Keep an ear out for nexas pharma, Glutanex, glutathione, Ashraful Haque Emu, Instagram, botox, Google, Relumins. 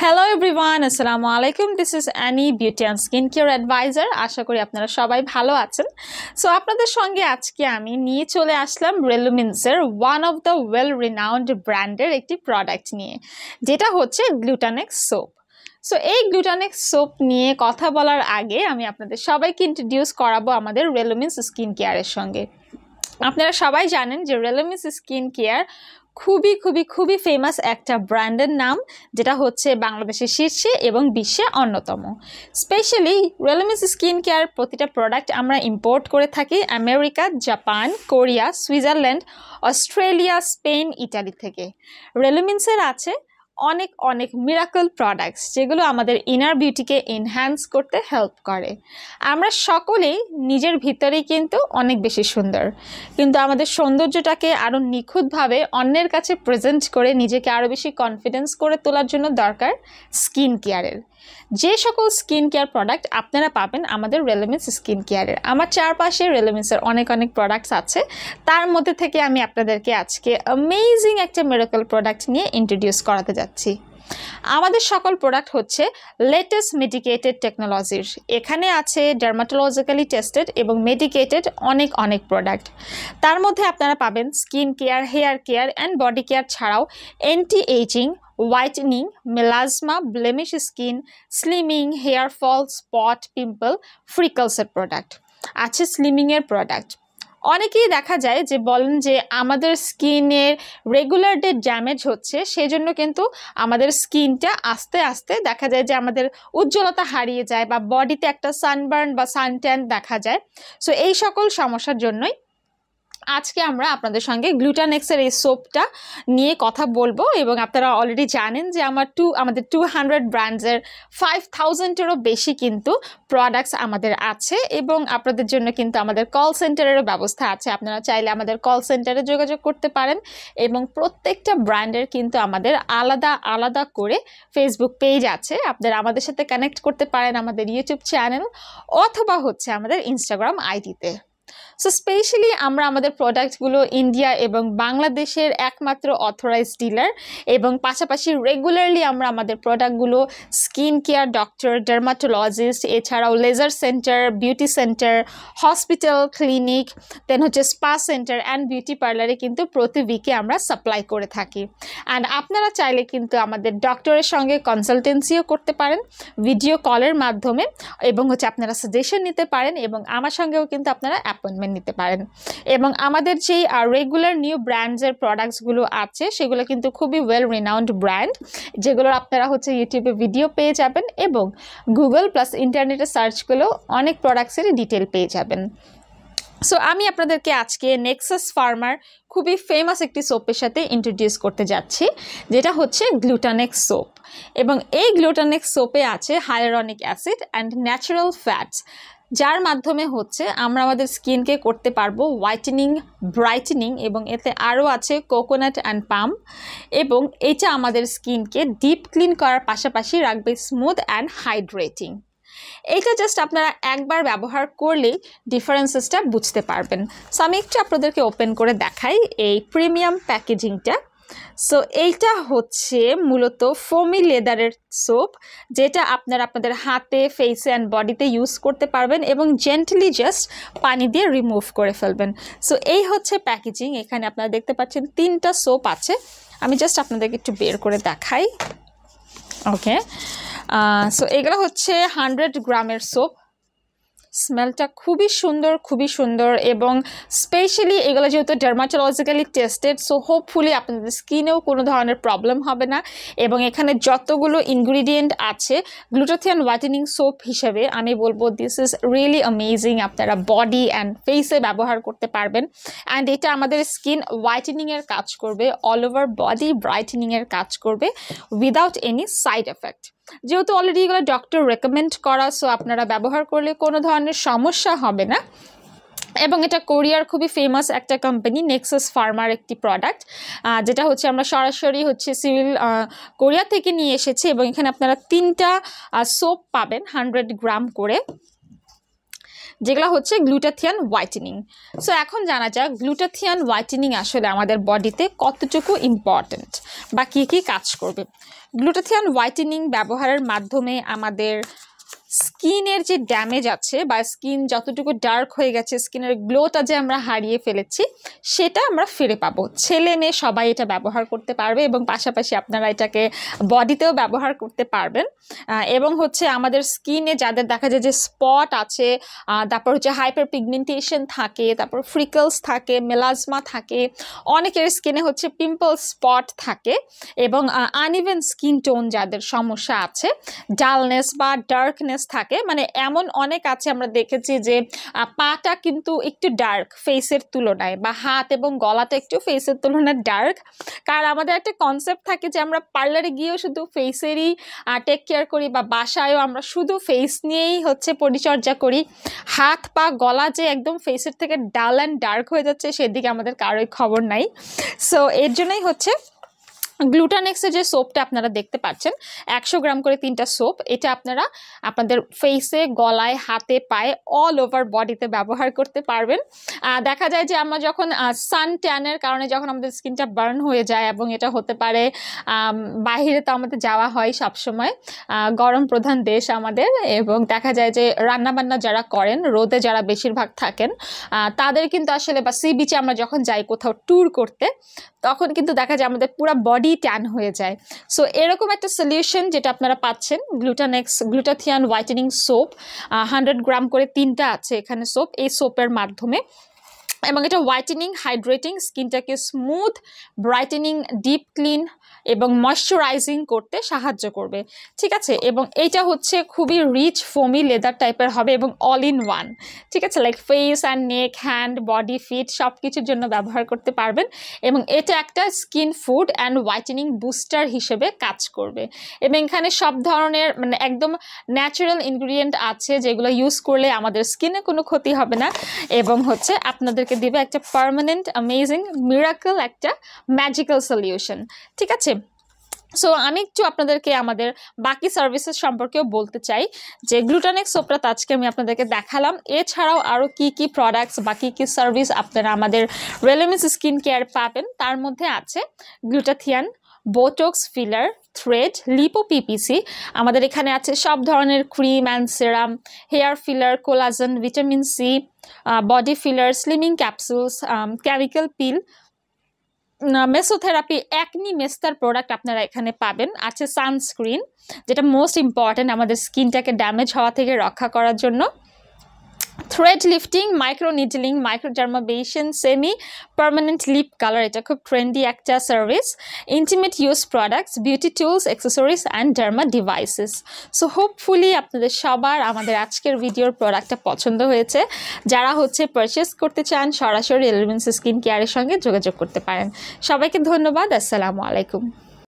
Hello everyone, Assalamualaikum. This is Annie, Beauty and Skincare Advisor. Asha kori apnara shobai bhalo achen. So apnader shonge ajke ami niye chole ashlam Relumins er one of the well-renowned branded ekti product niye. Jeta hocche Glutanex soap. So এই Glutanex soap নিয়ে কথা বলার আগে আমি আপনাদের সবাইকে introduce করাবো আমাদের Relumins স্কিন কেয়ারের সঙ্গে। আপনারা সবাই জানেন যে Relumins স্কিন কেয়ার খুবই খুবই খুবই ফেমাস একটা ব্র্যান্ডের নাম যেটা হচ্ছে বাংলাদেশের শীর্ষে এবং বিশ্বে অন্যতম। স্পেশালি Relumins স্কিন কেয়ার প্রতিটা প্রোডাক্ট আমরা ইম্পোর্ট করে থাকি America, Japan, Korea, Switzerland, Australia, Spain, Italy থেকে। Relumins এর আছে অনেক অনেক মিরাকল প্রোডাক্টস যেগুলো আমাদের ইনার বিউটিকে এনহ্যান্স করতে হেল্প করে। আমরা সকলেই নিজের ভিতরেই কিন্তু অনেক বেশি সুন্দর, কিন্তু আমাদের সৌন্দর্যটাকে আরো নিখুঁতভাবে অন্যের কাছে প্রেজেন্ট করে নিজেকে আরো বেশি কনফিডেন্স করে তোলার জন্য দরকার স্কিন কেয়ারের। যে সকল স্কিন কেয়ার প্রোডাক্ট আপনারা পাবেন আমাদের Relumins স্কিন কেয়ারের, আমার চারপাশে Relumins এর অনেক অনেক প্রোডাক্টস আছে, তার মধ্যে থেকে আমি আপনাদেরকে আজকে অ্যামেজিং একটা মিরাকল প্রোডাক্ট নিয়ে ইন্ট্রোডিউস করাতে যাচ্ছি। আমাদের সকল প্রোডাক্ট হচ্ছে লেটেস্ট মেডিকেটেড টেকনোলজির, এখানে আছে ডার্মাটোলজিক্যালি টেস্টেড এবং মেডিকেটেড অনেক অনেক প্রোডাক্ট। তার মধ্যে আপনারা পাবেন skin care, hair care and body care ছাড়াও anti ageing, whitening, melasma, blemish skin, slimming, hair fall, spot, pimple, ফ্রিকলসের প্রোডাক্ট আছে, স্লিমিংয়ের প্রোডাক্ট। অনেকেই দেখা যায় যে বলেন যে আমাদের স্কিনের রেগুলার ডে ড্যামেজ হচ্ছে, সেজন্য কিন্তু আমাদের স্কিনটা আস্তে আস্তে দেখা যায় যে আমাদের উজ্জ্বলতা হারিয়ে যায় বা বডিতে একটা সানবার্ন বা সানট্যান দেখা যায়। সো এই সকল সমস্যার জন্যই আজকে আমরা আপনাদের সঙ্গে গ্লুটানেক্সের এই সোপটা নিয়ে কথা বলবো। এবং আপনারা অলরেডি জানেন যে আমাদের 200 ব্র্যান্ডসের 5000-এরও বেশি কিন্তু প্রোডাক্টস আমাদের আছে এবং আপনাদের জন্য কিন্তু আমাদের কল সেন্টারেরও ব্যবস্থা আছে। আপনারা চাইলে আমাদের কল সেন্টারে যোগাযোগ করতে পারেন এবং প্রত্যেকটা ব্র্যান্ডের কিন্তু আমাদের আলাদা আলাদা করে ফেসবুক পেজ আছে, আপনারা আমাদের সাথে কানেক্ট করতে পারেন আমাদের ইউটিউব চ্যানেল অথবা হচ্ছে আমাদের ইনস্টাগ্রাম আইডিতে। সো স্পেশালি আমরা আমাদের প্রোডাক্টগুলো ইন্ডিয়া এবং বাংলাদেশের একমাত্র অথরাইজড ডিলার এবং পাশাপাশি রেগুলারলি আমরা আমাদের প্রোডাক্টগুলো স্কিন কেয়ার ডক্টর, ডার্মাটোলজিস্ট, এছাড়াও laser centre, beauty centre, hospital, clinic, then হচ্ছে স্পা সেন্টার অ্যান্ড বিউটি পার্লারে কিন্তু প্রতি উইকে আমরা সাপ্লাই করে থাকি। অ্যান্ড আপনারা চাইলে কিন্তু আমাদের ডক্টরের সঙ্গে কনসালটেন্সিও করতে পারেন ভিডিও কলের মাধ্যমে এবং হচ্ছে আপনারা সাজেশন নিতে পারেন এবং আমার সঙ্গেও কিন্তু আপনারা অ্যাপয়েন্টমেন্ট নিতে পারেন। এবং আমাদের যেই রেগুলার নিউ ব্র্যান্ডসের প্রোডাক্টসগুলো আছে সেগুলো কিন্তু খুবই ওয়েল রিনাউন্ড ব্র্যান্ড, যেগুলোর আপনারা হচ্ছে ইউটিউবে ভিডিও পেয়ে যাবেন এবং গুগল প্লাস ইন্টারনেটে সার্চ করলেও অনেক প্রোডাক্টসেরই ডিটেল পেয়ে যাবেন। সো আমি আপনাদেরকে আজকে নেক্সাস ফার্মার খুবই ফেমাস একটি সোপের সাথে ইন্ট্রোডিউস করতে যাচ্ছি, যেটা হচ্ছে গ্লুটানেক্স সোপ। এবং এই গ্লুটানেক্স সোপে আছে hyaluronic acid and natural fats, যার মাধ্যমে হচ্ছে আমরা আমাদের স্কিনকে করতে পারবো হোয়াইটেনিং, ব্রাইটেনিং এবং এতে আরও আছে কোকোনাট অ্যান্ড পাম, এবং এটা আমাদের স্কিনকে ডিপ ক্লিন করার পাশাপাশি রাখবে স্মুথ অ্যান্ড হাইড্রেটিং। এইটা জাস্ট আপনারা একবার ব্যবহার করলেই ডিফারেন্সেসটা বুঝতে পারবেন। সো আমি একটু আপনাদেরকে ওপেন করে দেখাই এই প্রিমিয়াম প্যাকেজিংটা। সো এইটা হচ্ছে মূলত ফোমি লেদারের সোপ, যেটা আপনারা আপনাদের হাতে, ফেসে অ্যান্ড বডিতে ইউজ করতে পারবেন এবং জেন্টলি জাস্ট পানি দিয়ে রিমুভ করে ফেলবেন। সো এই হচ্ছে প্যাকেজিং। এখানে আপনারা দেখতে পাচ্ছেন 3টা সোপ আছে, আমি জাস্ট আপনাদেরকে একটু বের করে দেখাই। ওকে, সো এগুলো হচ্ছে 100 গ্রামের সোপ। স্মেলটা খুবই সুন্দর, খুবই সুন্দর এবং স্পেশালি এগুলো যেহেতু ডার্মাটোলজিক্যালি টেস্টেড, সো হোপফুলি আপনাদের স্কিনেও কোনো ধরনের প্রবলেম হবে না। এবং এখানে যতগুলো ইনগ্রিডিয়েন্ট আছে গ্লুটাথিয়ন হোয়াইটেনিং সোপ হিসেবে আমি বলবো দিস ইজ রিয়েলি অ্যামেজিং। আপনারা বডি অ্যান্ড ফেসে ব্যবহার করতে পারবেন অ্যান্ড এটা আমাদের স্কিন হোয়াইটেনিংয়ের কাজ করবে, অল ওভার বডি ব্রাইটেনিংয়ের কাজ করবে উইদাউট এনি সাইড এফেক্ট। যেহেতু অলরেডি এগুলো ডক্টর রেকমেন্ড করা, সো আপনারা ব্যবহার করলে কোনো ধরনের সমস্যা হবে না। এবং এটা কোরিয়ার খুবই ফেমাস একটা কোম্পানি নেক্সাস ফার্মার একটি প্রোডাক্ট, যেটা হচ্ছে আমরা সরাসরি হচ্ছে সিউল কোরিয়া থেকে নিয়ে এসেছি। এবং এখানে আপনারা 3টা সোপ পাবেন 100 গ্রাম করে। যেগুলো হচ্ছে গ্লুটাথিয়ান হোয়াইটেনিং। সো এখন জানা যাক গ্লুটাথিয়ান হোয়াইটেনিং আসলে আমাদের বডিতে কতটুকু ইম্পর্টেন্ট বা কী কী কাজ করবে। গ্লুটাথিয়ান হোয়াইটেনিং ব্যবহারের মাধ্যমে আমাদের স্কিনের যে ড্যামেজ আছে বা স্কিন যতটুকু ডার্ক হয়ে গেছে, স্কিনের গ্লোটা যে আমরা হারিয়ে ফেলেছি, সেটা আমরা ফিরে পাবো। ছেলে মেয়ে সবাই এটা ব্যবহার করতে পারবে এবং পাশাপাশি আপনারা এটাকে বডিতেও ব্যবহার করতে পারবেন। এবং হচ্ছে আমাদের স্কিনে যাদের দেখা যায় যে স্পট আছে, তারপর হচ্ছে হাইপার পিগমেন্টেশন থাকে, তারপর ফ্রিকেলস থাকে, মেলাজমা থাকে, অনেকের স্কিনে হচ্ছে পিম্পল স্পট থাকে এবং আনইভেন স্কিন টোন যাদের সমস্যা আছে, ডালনেস বা ডার্কনেস থাকে, মানে এমন অনেক আছে আমরা দেখেছি যে পাটা কিন্তু একটু ডার্ক ফেসের তুলনায় বা হাত এবং গলাটা একটু ফেসের তুলনায় ডার্ক। কারণ আমাদের একটা কনসেপ্ট থাকে যে আমরা পার্লারে গিয়েও শুধু ফেসেরই টেক কেয়ার করি বা বাসায়ও আমরা শুধু ফেস নিয়েই হচ্ছে পরিচর্যা করি। হাত পা গলা যে একদম ফেসের থেকে ডাল অ্যান্ড ডার্ক হয়ে যাচ্ছে সেদিকে আমাদের কারোই খবর নাই। সো এর জন্যই হচ্ছে গ্লুটানেক্সের যে সোপটা আপনারা দেখতে পাচ্ছেন 100 গ্রাম করে 3টা সোপ, এটা আপনারা আপনাদের ফেসে, গলায়, হাতে, পায়ে, অল ওভার বডিতে ব্যবহার করতে পারবেন। দেখা যায় যে আমরা যখন সান ট্যানের কারণে যখন আমাদের স্কিনটা বার্ন হয়ে যায়, এবং এটা হতে পারে বাইরে তো আমাদের যাওয়া হয় সবসময়, গরম প্রধান দেশ আমাদের, এবং দেখা যায় যে রান্নাবান্না যারা করেন, রোদে যারা বেশিরভাগ থাকেন তাদের কিন্তু আসলে, বা সি বিচে আমরা যখন যাই কোথাও ট্যুর করতে, তখন কিন্তু দেখা যায় আমাদের পুরো বডি ট্যান হয়ে যায়। সো এরকম একটা সলিউশন যেটা আপনারা পাচ্ছেন, Glutanex glutathione whitening soap, 100 gram করে 3টা আছে এখানে সোপ, এই সোপের মাধ্যমে। এবং এটা হোয়াইটেনিং, হাইড্রেটিং, স্কিনটাকে স্মুথ, ব্রাইটেনিং, ডিপ ক্লিন এবং ময়শ্চারাইজিং করতে সাহায্য করবে, ঠিক আছে। এবং এইটা হচ্ছে খুবই রিচ ফোমি লেদার টাইপের হবে এবং অল ইন ওয়ান, ঠিক আছে, like face and neck, hand, body, fit সব কিছুর জন্য ব্যবহার করতে পারবেন। এবং এটা একটা skin food and whitening booster হিসেবে কাজ করবে। এবং এখানে সব ধরনের মানে একদম ন্যাচারাল ইনগ্রিডিয়েন্ট আছে যেগুলো ইউজ করলে আমাদের স্কিনে কোনো ক্ষতি হবে না এবং হচ্ছে আপনাদেরকে দিবে একটা পার্মানেন্ট, অ্যামেজিং, মিরাকল, একটা ম্যাজিক্যাল সলিউশন, ঠিক আছে। সো আমি একটু আপনাদেরকে আমাদের বাকি সার্ভিসেস সম্পর্কেও বলতে চাই যে গ্লুটানেক্স সোপটা আজকে আমি আপনাদেরকে দেখালাম। এছাড়াও আরও কি কি প্রোডাক্টস বা কী কী সার্ভিস আপনারা আমাদের রেলুমিন্স স্কিন কেয়ার পাবেন, তার মধ্যে আছে glutathione, botox, filler, thread, lipo PPC. আমাদের এখানে আছে সব ধরনের cream and serum, hair filler, collagen, vitamin C, body filler, slimming capsules, chemical peel, mesotherapy, acne মেস্তার product আপনারা এখানে পাবেন। আছে সানস্ক্রিন, যেটা মোস্ট ইম্পর্ট্যান্ট আমাদের স্কিনটাকে ড্যামেজ হওয়া থেকে রক্ষা করার জন্য। Thread lifting, micro needling, micro dermabrasion, semi permanent lip colour, এটা খুব ট্রেন্ডি একটা service. Intimate use products, beauty tools, accessories and derma devices. So hopefully আপনাদের সবার আমাদের আজকের ভিডিওর প্রোডাক্টটা পছন্দ হয়েছে। যারা হচ্ছে পারচেস করতে চান সরাসরি রেলুমিন্স স্কিন কেয়ারের সঙ্গে যোগাযোগ করতে পারেন। সবাইকে ধন্যবাদ, আসসালামু আলাইকুম।